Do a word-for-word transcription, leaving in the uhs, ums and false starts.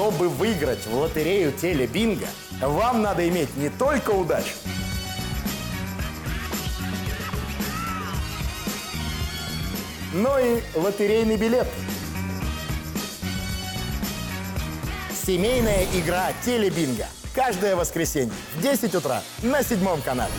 Чтобы выиграть в лотерею ТелеБинго, вам надо иметь не только удачу, но и лотерейный билет. Семейная игра ТелеБинго. Каждое воскресенье в десять утра на Седьмом канале.